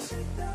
Sit down.